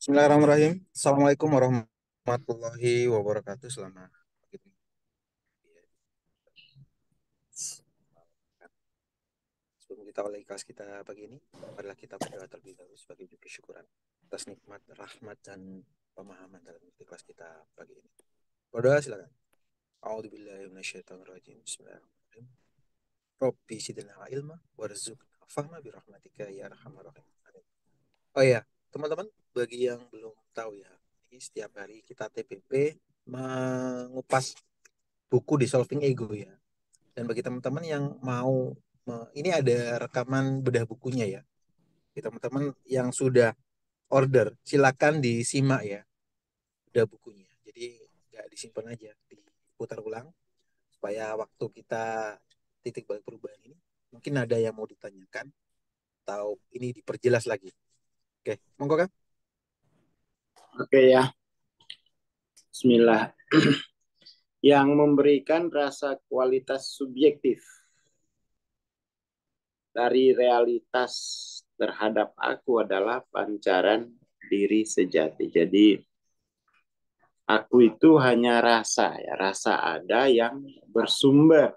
Bismillahirrahmanirrahim. Assalamualaikum warahmatullahi wabarakatuh. Selamat pagi. Sebelum kita mulai kelas kita pagi ini, marilah kita berdoa terlebih dahulu sebagai bentuk syukuran atas nikmat, rahmat dan pemahaman dalam kelas kita pagi ini. Berdoa silakan. A'udzubillahi minasyaitonirrajim. Bismillahirrahmanirrahim. Rabbi zidna ilma warzuqna fahma birahmatika ya arhamar rahim. Oh ya, teman-teman, bagi yang belum tahu ya, ini setiap hari kita TPP mengupas buku Dissolving Ego ya. Dan bagi teman-teman yang mau, ini ada rekaman bedah bukunya ya. Bagi teman-teman yang sudah order, silakan disimak ya bedah bukunya. Jadi nggak disimpan aja, diputar ulang supaya waktu kita titik balik perubahan ini, mungkin ada yang mau ditanyakan atau ini diperjelas lagi. Oke, monggo Kak. Oke ya. Bismillah. Yang memberikan rasa kualitas subjektif dari realitas terhadap aku adalah pancaran diri sejati. Jadi aku itu hanya rasa ya, rasa ada yang bersumber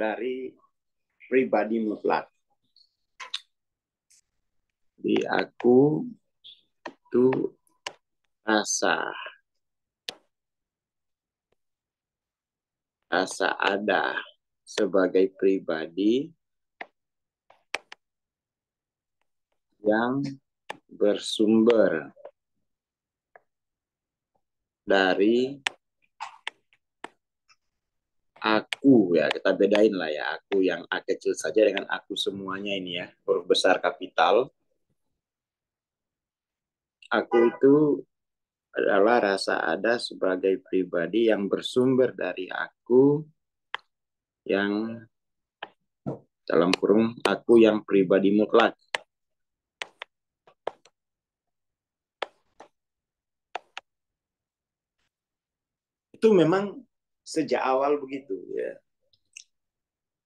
dari pribadi mutlak. Jadi aku itu rasa. Rasa ada sebagai pribadi yang bersumber dari aku ya, kita bedain lah ya, aku yang A kecil saja dengan aku semuanya ini ya, huruf besar kapital. Aku itu adalah rasa ada sebagai pribadi yang bersumber dari aku yang dalam kurung aku yang pribadi mutlak. Itu memang sejak awal begitu ya.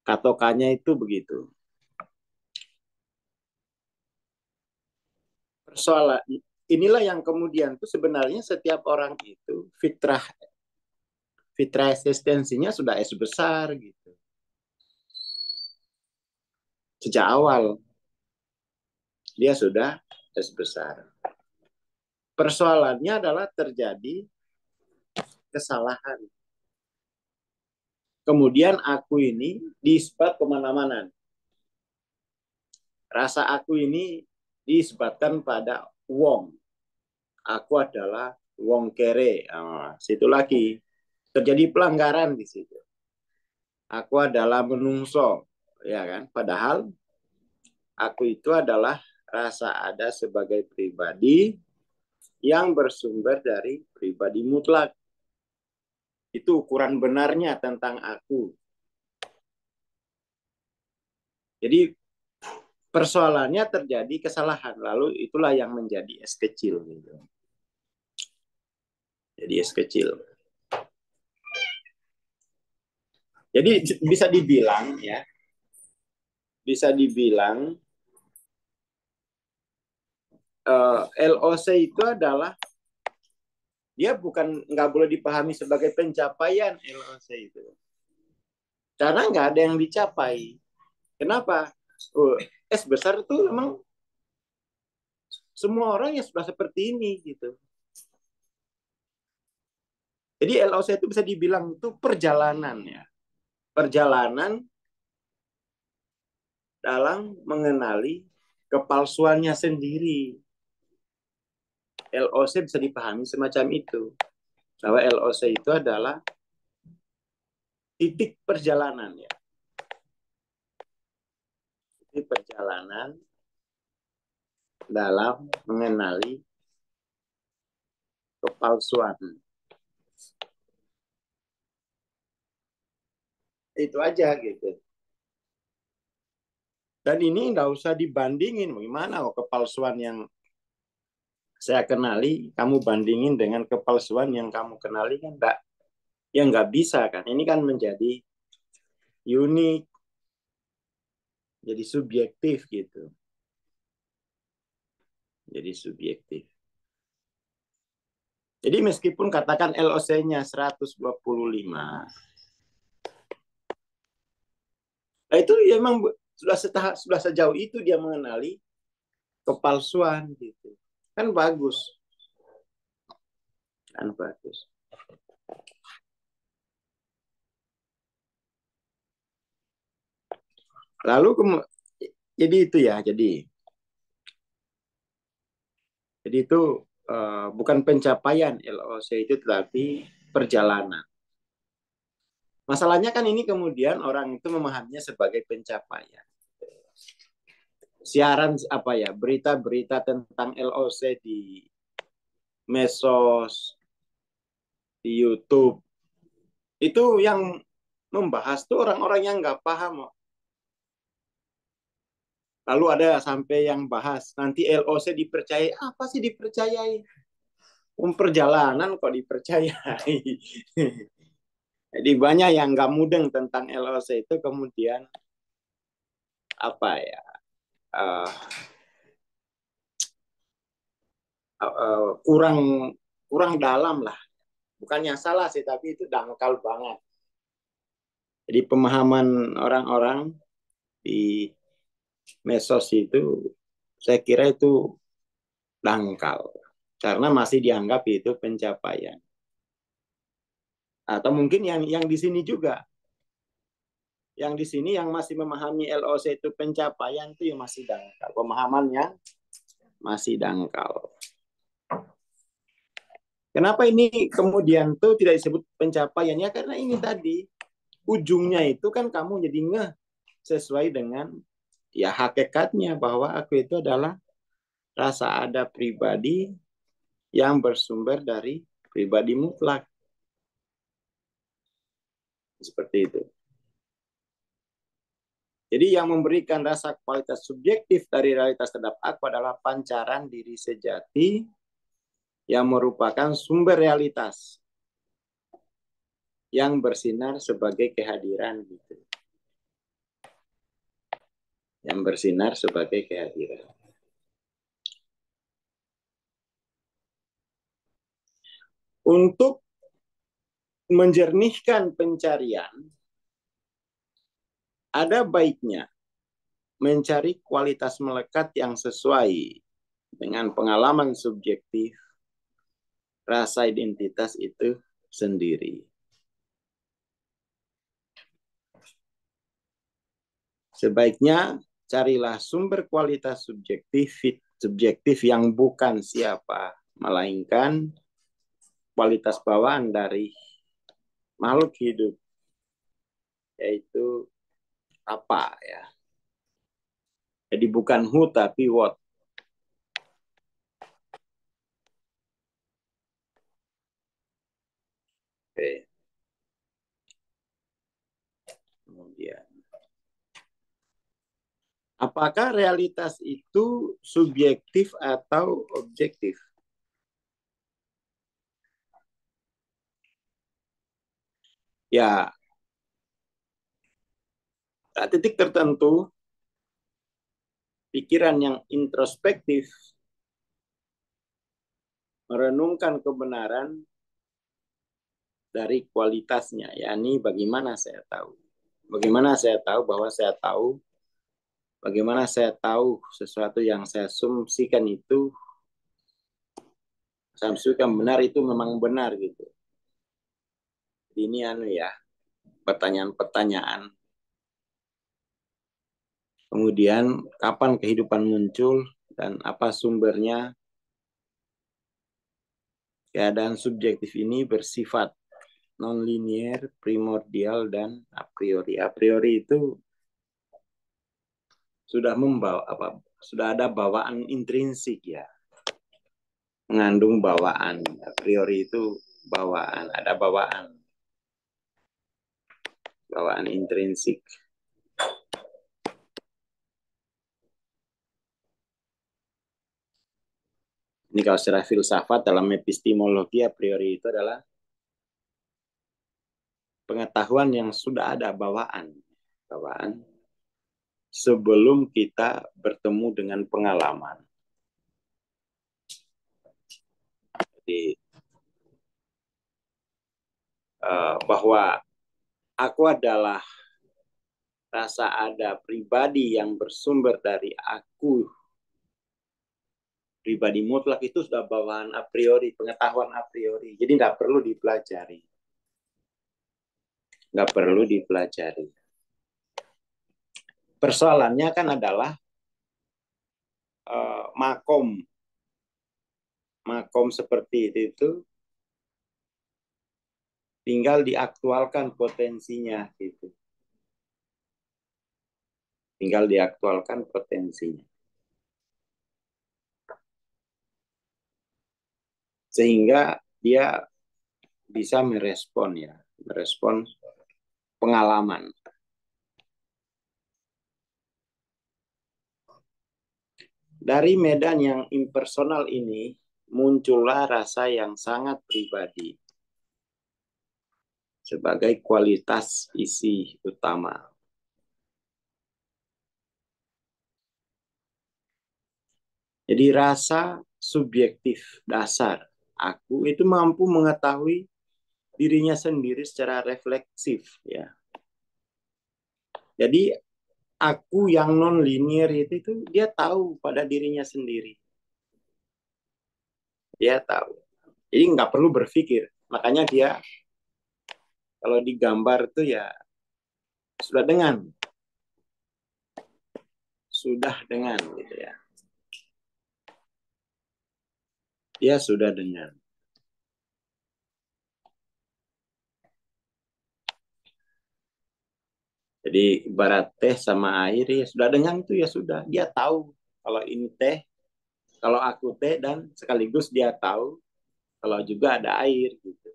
Patokannya itu begitu. Persoalan inilah yang kemudian tuh sebenarnya setiap orang itu fitrah eksistensinya sudah S besar gitu. Sejak awal dia sudah S besar. Persoalannya adalah terjadi kesalahan. Kemudian aku ini diisbat kemana-mana. Rasa aku ini diisbatkan pada wong. Aku adalah wong kere. Nah, situ lagi. Terjadi pelanggaran di situ. Aku adalah menungso. Ya kan? Padahal aku itu adalah rasa ada sebagai pribadi yang bersumber dari pribadi mutlak. Itu ukuran benarnya tentang aku. Jadi persoalannya terjadi kesalahan. Lalu itulah yang menjadi S kecil. Gitu. Jadi S kecil. Jadi bisa dibilang ya. Bisa dibilang LOC itu adalah dia bukan, nggak boleh dipahami sebagai pencapaian LOC itu. Karena nggak ada yang dicapai. Kenapa? S besar itu memang semua orang yang sudah seperti ini gitu. Jadi LOC itu bisa dibilang itu perjalanan ya. Perjalanan dalam mengenali kepalsuannya sendiri. LOC bisa dipahami semacam itu. Bahwa LOC itu adalah titik perjalanan ya. Titik perjalanan dalam mengenali kepalsuan. Itu aja gitu. Dan ini nggak usah dibandingin. Gimana kok kepalsuan yang saya kenali, kamu bandingin dengan kepalsuan yang kamu kenali kan enggak, ya nggak bisa kan. Ini kan menjadi unik. jadi subjektif gitu. Jadi subjektif. Jadi meskipun katakan LOC-nya 125, nah itu memang sudah sejauh itu dia mengenali kepalsuan gitu. Kan bagus. Kan bagus. Lalu jadi itu ya, jadi itu bukan pencapaian LOC itu, tetapi perjalanan. Masalahnya kan ini kemudian orang itu memahaminya sebagai pencapaian. Siaran apa ya, berita-berita tentang LOC di medsos, di YouTube, itu yang membahas tuh orang-orang yang nggak paham. Lalu ada sampai yang bahas, nanti LOC dipercayai. Apa sih dipercayai? Perjalanan kok dipercayai. Jadi banyak yang nggak mudeng tentang LOC itu kemudian apa ya, kurang dalam lah. Bukannya salah sih, tapi itu dangkal banget. Jadi pemahaman orang-orang di medsos itu saya kira itu dangkal karena masih dianggap itu pencapaian. Atau mungkin yang di sini juga, yang di sini yang masih memahami LOC itu pencapaian itu yang masih dangkal, pemahamannya masih dangkal. Kenapa ini kemudian tuh tidak disebut pencapaiannya? Karena ini tadi ujungnya itu kan kamu jadi ngeh sesuai dengan ya hakikatnya bahwa aku itu adalah rasa ada pribadi yang bersumber dari pribadi mutlak. Seperti itu. Jadi yang memberikan rasa kualitas subjektif dari realitas terhadap aku adalah pancaran diri sejati yang merupakan sumber realitas yang bersinar sebagai kehadiran gitu. Yang bersinar sebagai kehadiran. Untuk menjernihkan pencarian, ada baiknya mencari kualitas melekat yang sesuai dengan pengalaman subjektif rasa identitas itu sendiri. Sebaiknya carilah sumber kualitas subjektif yang bukan siapa, melainkan kualitas bawaan dari makhluk hidup, yaitu apa ya. Jadi bukan who tapi what. Oke. Kemudian apakah realitas itu subjektif atau objektif? Ya, pada titik tertentu, pikiran yang introspektif merenungkan kebenaran dari kualitasnya, yakni bagaimana saya tahu. Bagaimana saya tahu bahwa saya tahu. Bagaimana saya tahu sesuatu yang saya asumsikan itu, saya asumsikan benar itu memang benar gitu. Ini ya, pertanyaan-pertanyaan. Kemudian kapan kehidupan muncul dan apa sumbernya? Keadaan subjektif ini bersifat non-linier, primordial dan a priori. A priori itu sudah membawa apa, sudah ada bawaan intrinsik ya, mengandung bawaan. A priori itu bawaan, ada bawaan intrinsik. Ini kalau secara filsafat dalam epistemologi, a priori itu adalah pengetahuan yang sudah ada bawaan sebelum kita bertemu dengan pengalaman. Jadi, bahwa aku adalah rasa ada pribadi yang bersumber dari aku. Pribadi mutlak itu sudah bawaan a priori, pengetahuan a priori. Jadi nggak perlu dipelajari. Nggak perlu dipelajari. Persoalannya kan adalah makom. Makom seperti itu tinggal diaktualkan potensinya gitu. Tinggal diaktualkan potensinya. Sehingga dia bisa merespon ya, merespon pengalaman. Dari medan yang impersonal ini muncullah rasa yang sangat pribadi sebagai kualitas isi utama. Jadi rasa subjektif dasar aku itu mampu mengetahui dirinya sendiri secara refleksif ya. Jadi aku yang non linear itu dia tahu pada dirinya sendiri. Dia tahu. Jadi nggak perlu berpikir. Makanya dia kalau digambar itu ya sudah dengan. Sudah dengan gitu ya. Dia sudah dengar. Jadi ibarat teh sama air ya sudah dengar itu ya sudah. Dia tahu kalau ini teh, kalau aku teh dan sekaligus dia tahu kalau juga ada air gitu.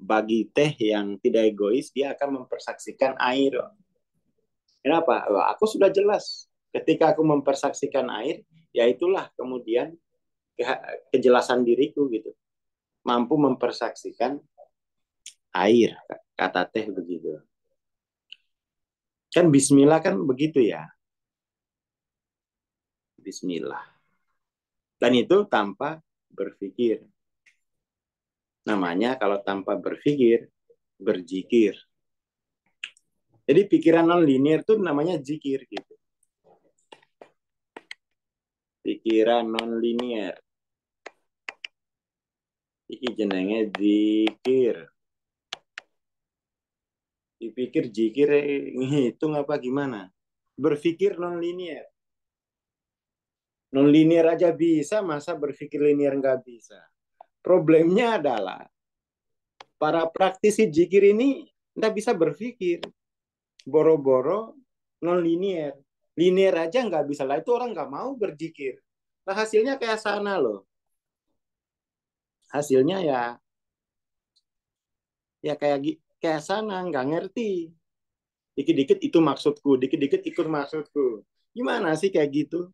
Bagi teh yang tidak egois dia akan mempersaksikan air. Kenapa? Wah, aku sudah jelas. Ketika aku mempersaksikan air, ya itulah kemudian kejelasan diriku gitu, mampu mempersaksikan air, kata teh begitu kan. Bismillah kan begitu ya, bismillah, dan itu tanpa berpikir namanya. Kalau tanpa berpikir, berzikir. Jadi pikiran non linear itu namanya zikir gitu. Pikiran non linear iki jenenge zikir. Dipikir zikir ngitung apa gimana? Berpikir non linear. Non linear aja bisa, masa berpikir linear nggak bisa? Problemnya adalah para praktisi zikir ini nggak bisa berpikir. Boro-boro non linear. Linear aja nggak bisa lah, itu orang nggak mau berzikir. Nah hasilnya kayak sana loh. Hasilnya ya kayak sana, nggak ngerti. Dikit-dikit itu maksudku, dikit-dikit ikut maksudku. Gimana sih kayak gitu?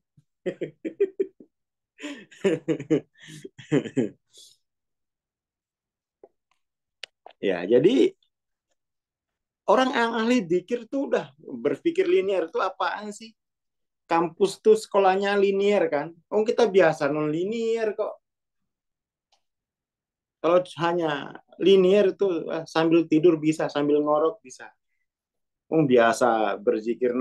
Ya jadi orang yang ahli dzikir tuh udah berpikir linear tuh apaan sih? Kampus tuh sekolahnya linear kan? Oh kita biasa non linear kok. Kalau hanya linear tuh sambil tidur bisa, sambil ngorok bisa. Oh biasa berpikir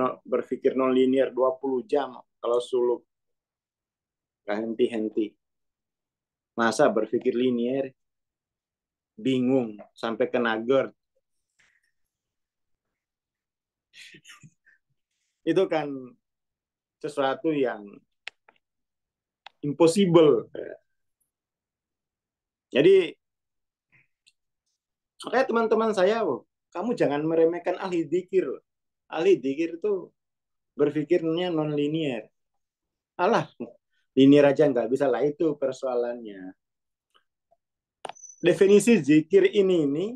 non linear 20 jam kalau suluk. Gak henti-henti. Masa berpikir linear? Bingung sampai kena GERD. Itu kan sesuatu yang impossible. Jadi makanya teman-teman saya, kamu jangan meremehkan ahli dzikir. Ahli dzikir itu berpikirnya non linear. Alah, linear aja nggak bisa lah, itu persoalannya. Definisi dzikir ini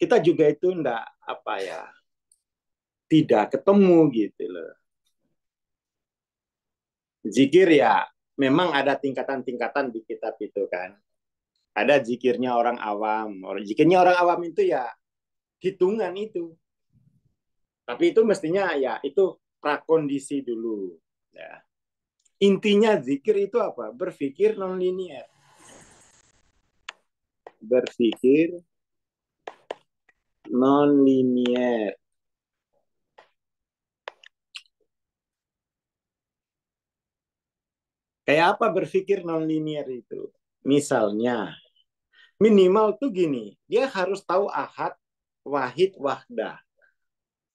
kita juga itu enggak apa ya, tidak ketemu gitu loh. Zikir ya memang ada tingkatan-tingkatan di kitab itu kan. Ada zikirnya orang awam. Zikirnya orang awam itu ya hitungan itu. Tapi itu mestinya ya itu prakondisi dulu. Ya. Intinya zikir itu apa? Berfikir non-linier. Berfikir non-linier. Kayak apa berfikir non-linier itu? Misalnya, minimal tuh gini, dia harus tahu ahad, wahid, wahdah.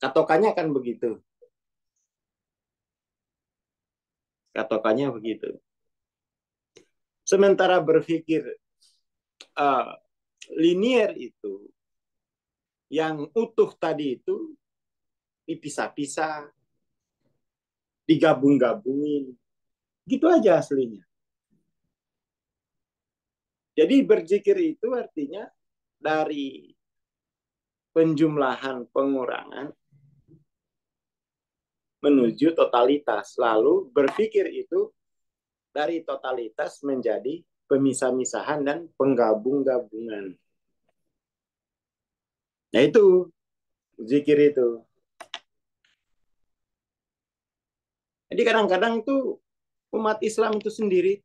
Katokannya akan begitu. Katokannya begitu. Sementara berfikir linier itu, yang utuh tadi itu, dipisah-pisah, digabung-gabungin. Gitu aja aslinya. Jadi berzikir itu artinya dari penjumlahan pengurangan menuju totalitas. Lalu berpikir itu dari totalitas menjadi pemisah-misahan dan penggabung-gabungan. Nah itu zikir itu. Jadi kadang-kadang tuh umat Islam itu sendiri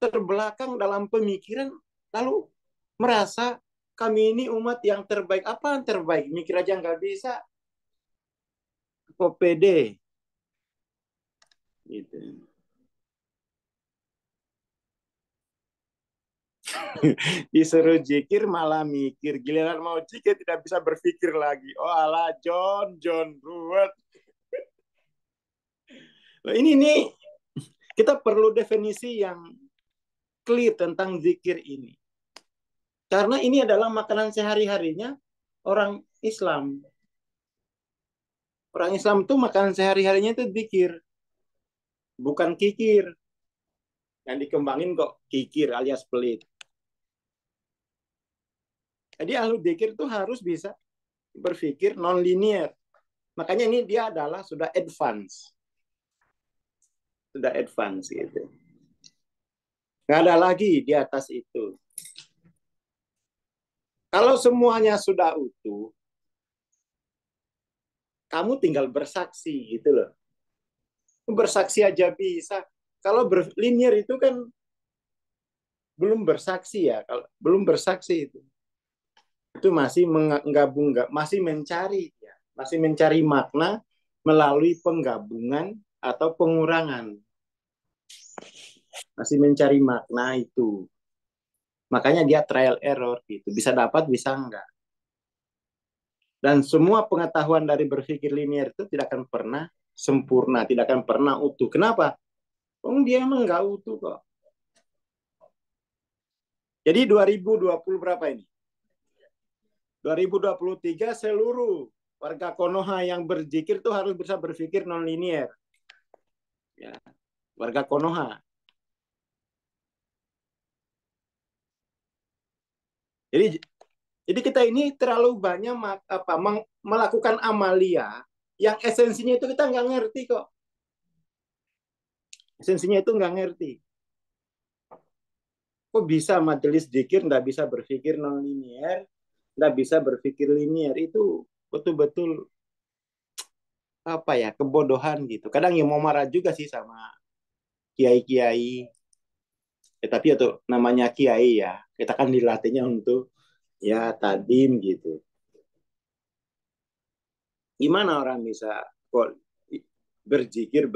terbelakang dalam pemikiran, lalu merasa kami ini umat yang terbaik. Apaan terbaik? Mikir aja nggak bisa. Kok pede? Gitu. Disuruh zikir malah mikir. Giliran mau zikir tidak bisa berpikir lagi. Oh ala John Ruwet. Loh, ini nih. Kita perlu definisi yang clear tentang zikir ini. Karena ini adalah makanan sehari-harinya orang Islam. Orang Islam itu makanan sehari-harinya itu zikir. Bukan kikir. Yang dikembangin kok kikir alias pelit. Jadi ahli zikir itu harus bisa berpikir non-linear. Makanya ini dia adalah sudah advance. Sudah advance gitu. Nggak ada lagi di atas itu. Kalau semuanya sudah utuh, kamu tinggal bersaksi gitu loh. Bersaksi aja bisa. Kalau berlinier itu kan belum bersaksi ya. Kalau belum bersaksi itu masih menggabung, masih mencari, ya. Masih mencari makna melalui penggabungan atau pengurangan. Masih mencari makna itu. Makanya dia trial error gitu. Bisa dapat, bisa enggak. Dan semua pengetahuan dari berpikir linier itu tidak akan pernah sempurna, tidak akan pernah utuh. Kenapa? Oh, dia emang enggak utuh kok. Jadi 2020 berapa ini? 2023 seluruh warga Konoha yang berzikir itu harus bisa berpikir non-linier. Ya, warga Konoha. Jadi kita ini terlalu banyak melakukan amalia yang esensinya itu kita nggak ngerti kok. Esensinya itu nggak ngerti. Kok bisa majelis zikir nggak bisa berpikir non-linier, nggak bisa berpikir linier, itu betul-betul apa ya, kebodohan gitu. Kadang ya mau marah juga sih sama kiai-kiai. Ya, tapi itu namanya kiai ya, kita kan dilatihnya untuk ya tadim gitu. Gimana orang bisa kok berzikir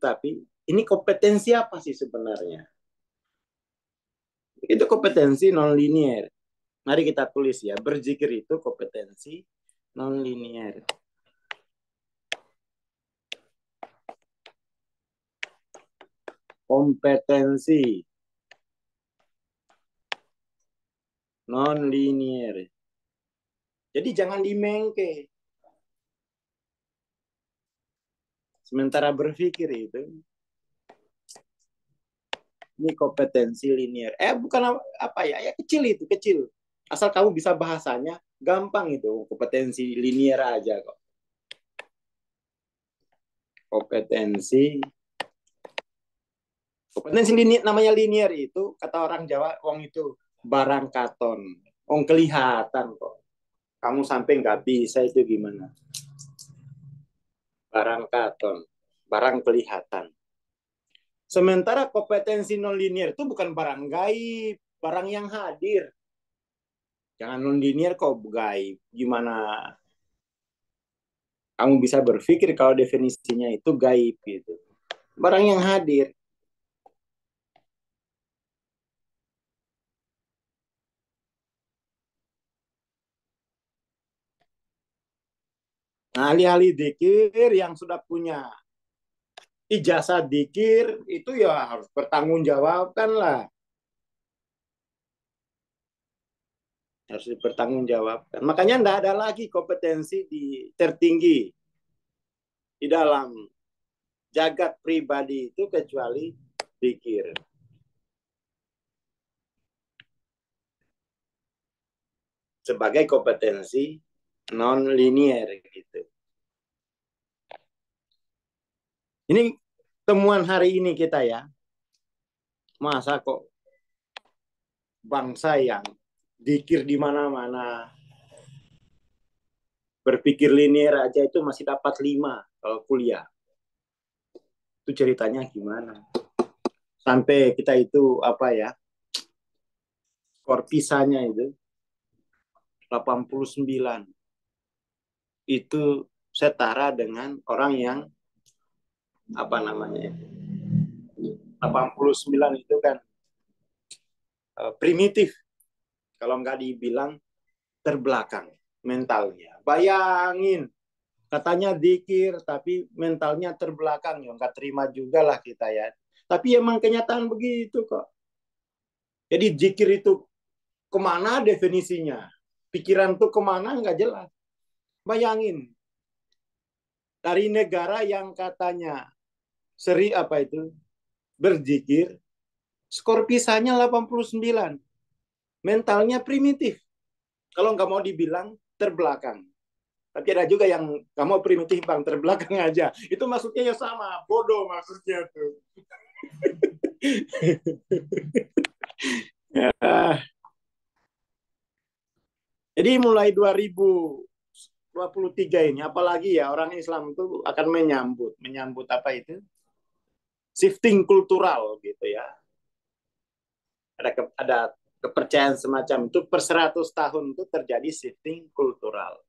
tapi ini kompetensi apa sih sebenarnya? Itu kompetensi non-linier. Mari kita tulis ya, berzikir itu kompetensi non-linier. Kompetensi non-linier. Jadi jangan dimengke. Sementara berpikir itu, ini kompetensi linier. Bukan apa ya, ya kecil itu, kecil. Asal kamu bisa bahasanya, gampang itu. Kompetensi linier aja kok. Kompetensi linier, namanya linier itu, kata orang Jawa, wong itu barang katon, kelihatan kok. Kamu sampai nggak bisa itu gimana? barang katon, barang kelihatan. Sementara kompetensi non-linear itu bukan barang gaib, barang yang hadir. Jangan non-linear kok gaib. Gimana kamu bisa berpikir kalau definisinya itu gaib gitu. Barang yang hadir. Nah, ahli-ahli dzikir yang sudah punya ijazah dzikir itu ya harus bertanggungjawabkan lah. Harus dipertanggungjawabkan. Makanya tidak ada lagi kompetensi tertinggi di dalam jagat pribadi itu kecuali dzikir. Sebagai kompetensi non-linear gitu. Ini temuan hari ini kita ya. Masa kok bangsa yang dzikir di mana-mana, berpikir linear aja itu masih dapat 5 kalau kuliah. Itu ceritanya gimana? Sampai kita itu apa ya? Skor pisahnya itu 89. Itu setara dengan orang yang apa namanya? 89 itu kan primitif. Kalau nggak dibilang terbelakang mentalnya. Bayangin, katanya dzikir tapi mentalnya terbelakang. Ya nggak terima juga lah kita ya. Tapi emang kenyataan begitu kok. Jadi dzikir itu kemana definisinya? Pikiran itu kemana nggak jelas. Bayangin, dari negara yang katanya BerDzikir, skor pisahnya 89. Mentalnya primitif. Kalau nggak mau dibilang terbelakang. Tapi ada juga yang nggak mau primitif bang, terbelakang aja. Itu maksudnya ya sama, bodoh maksudnya tuh. Ya. Jadi mulai 2023 ini, apalagi ya orang Islam itu akan menyambut apa itu? Shifting kultural gitu ya. Ada kepercayaan semacam itu per 100 tahun itu terjadi shifting kultural.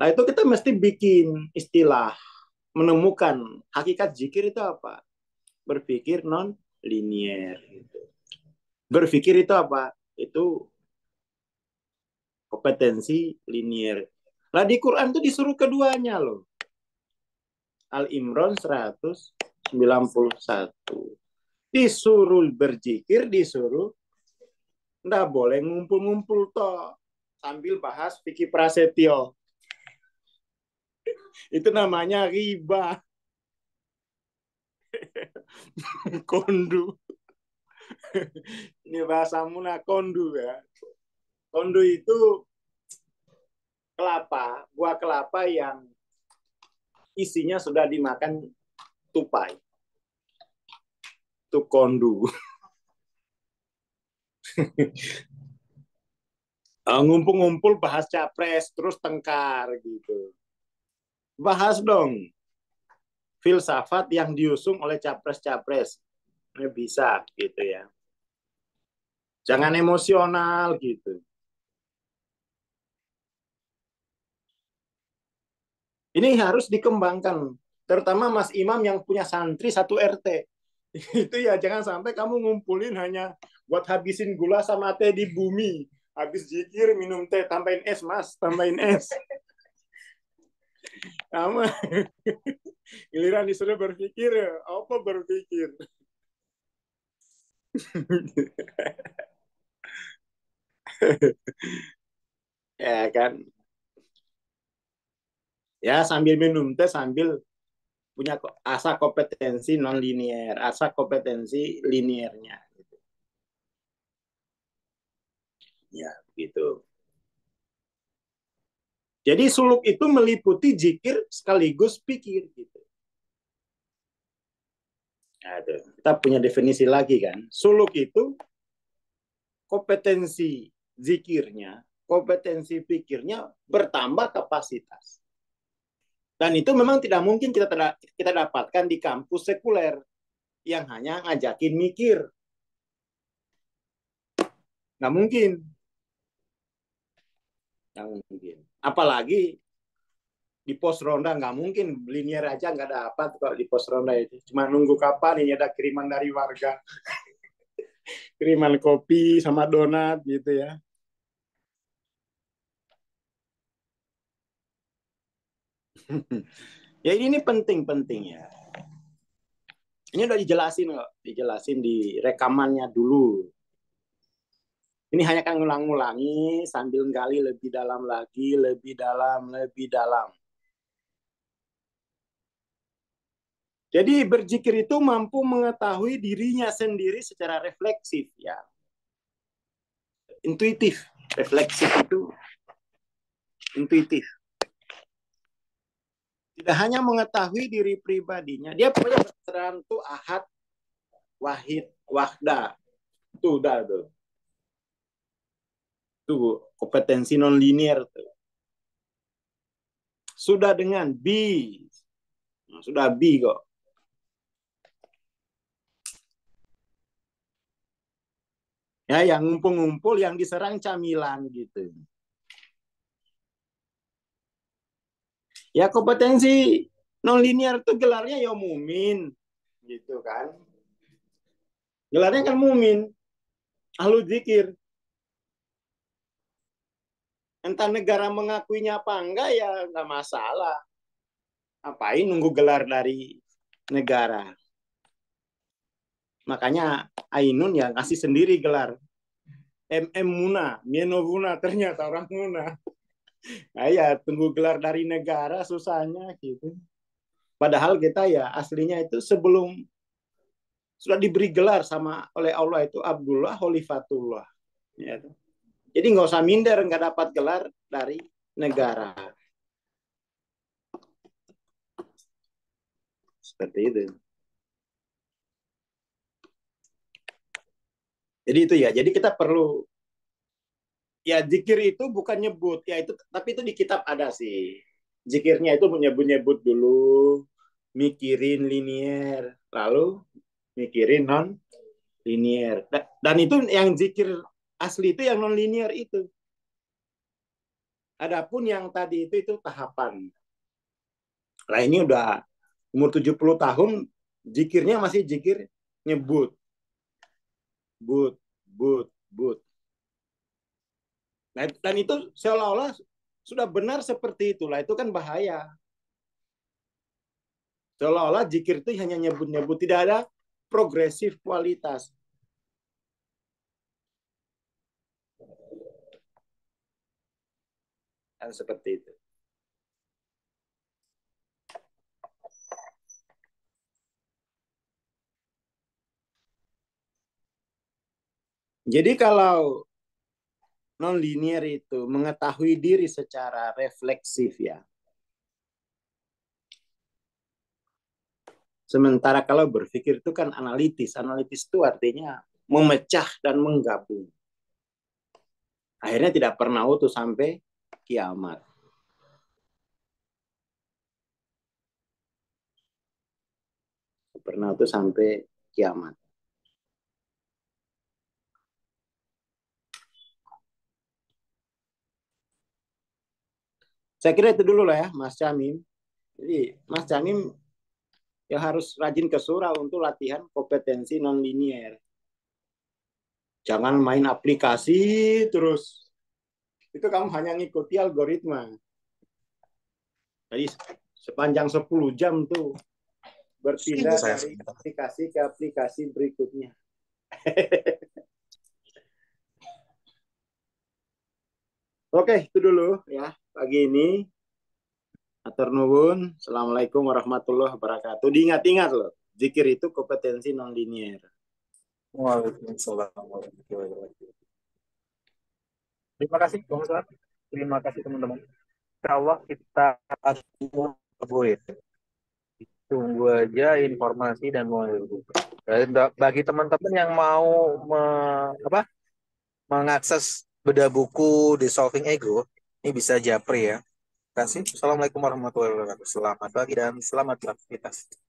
Nah itu kita mesti bikin istilah, menemukan hakikat dzikir itu apa? Berpikir non-linear. Berpikir itu apa? Itu kompetensi linear. Nah di Quran itu disuruh keduanya loh. Al-Imran 191. Disuruh berzikir, disuruh nggak boleh ngumpul-ngumpul toh sambil bahas fikih prasetyo. Itu namanya riba. Kondu. Ini bahasa muna kondu ya. Kondu itu kelapa, buah kelapa yang isinya sudah dimakan tupai. Itu kondu. Ngumpul-ngumpul bahas capres terus tengkar gitu. Bahas dong filsafat yang diusung oleh capres-capres. Ini bisa gitu ya. Jangan emosional gitu. Ini harus dikembangkan, terutama Mas Imam yang punya santri 1 RT. Itu ya jangan sampai kamu ngumpulin hanya buat habisin gula sama teh di bumi. Habis dzikir minum teh, tambahin es mas, tambahin es. Sama. Giliran disuruh berpikir, apa berpikir? Ya kan. Ya sambil minum teh, sambil punya asa kompetensi non-linear, asa kompetensi liniernya. Gitu. Ya, begitu. Jadi suluk itu meliputi dzikir sekaligus pikir. Gitu. Aduh, kita punya definisi lagi kan. Suluk itu kompetensi dzikirnya, kompetensi pikirnya bertambah kapasitas. Dan itu memang tidak mungkin kita dapatkan di kampus sekuler yang hanya ngajakin mikir. Nggak mungkin. Nggak mungkin. Apalagi di pos ronda nggak mungkin. Linier aja nggak dapat kalau di pos ronda itu. Cuma nunggu kapan ini ada kiriman dari warga. Kiriman kopi sama donat gitu ya. Ya ini penting-penting ya. Ini udah dijelasin kok, dijelasin di rekamannya dulu. Ini hanya kan ngulang-ngulangi sambil gali lebih dalam lagi, lebih dalam. Jadi berzikir itu mampu mengetahui dirinya sendiri secara refleksif ya. Intuitif, refleksif itu intuitif. Tidak hanya mengetahui diri pribadinya, dia punya keterangan tuh ahad, wahid, wahda, tuh dah tuh kompetensi non linear tuh. Sudah dengan bi, nah, sudah bi kok. Ya yang ngumpul-ngumpul, yang diserang camilan gitu. Ya kompetensi non-linear itu gelarnya ya mumin. Gitu kan. Gelarnya kan mumin. Ahlu dzikir. Entah negara mengakuinya apa enggak ya enggak masalah. Apain nunggu gelar dari negara. Makanya Ainun ya ngasih sendiri gelar. MM Muna, Mienovuna ternyata orang Muna. Nah ya, tunggu gelar dari negara susahnya gitu. Padahal kita ya aslinya itu sebelum sudah diberi gelar sama oleh Allah itu Abdullah, Khalifatullah. Ya. Jadi nggak usah minder nggak dapat gelar dari negara. Seperti itu. Jadi itu ya. Jadi kita perlu. Ya, zikir itu bukan nyebut, ya itu, tapi itu di kitab ada sih. Zikirnya itu nyebut-nyebut dulu, mikirin linier, lalu mikirin non-linier. Dan itu yang zikir asli itu yang non-linier itu. Adapun yang tadi itu tahapan. Nah ini udah umur 70 tahun, zikirnya masih zikir nyebut. But. Nah, dan itu seolah-olah sudah benar seperti itulah, itu kan bahaya. Seolah-olah zikir itu hanya nyebut-nyebut, tidak ada progresif kualitas. Dan seperti itu. Jadi kalau non-linear itu mengetahui diri secara refleksif ya. Sementara kalau berpikir itu kan analitis. Analitis itu artinya memecah dan menggabung. Akhirnya tidak pernah utuh sampai kiamat. Tidak pernah utuh sampai kiamat. Saya kira itu dulu lah ya, Mas Camim. Jadi, Mas Camim ya harus rajin ke surau untuk latihan kompetensi non-linier. Jangan main aplikasi terus. Itu kamu hanya ngikuti algoritma. Jadi, sepanjang 10 jam tuh berpindah dari aplikasi ke aplikasi berikutnya. Oke, itu dulu ya. Pagi ini, atur nuwun, assalamualaikum warahmatullahi wabarakatuh. Diingat-ingat loh, zikir itu kompetensi non-linear. Waalaikumsalam warahmatullahi wabarakatuh. Terima kasih, Bang Ustaz. Terima kasih teman-teman. Insya Allah kita tunggu aja informasi dan mau. Bagi teman-teman yang mau mengakses beda buku Dissolving Ego. Ini bisa japri ya. kasih. Assalamualaikum warahmatullahi wabarakatuh. Selamat pagi dan selamat beraktivitas.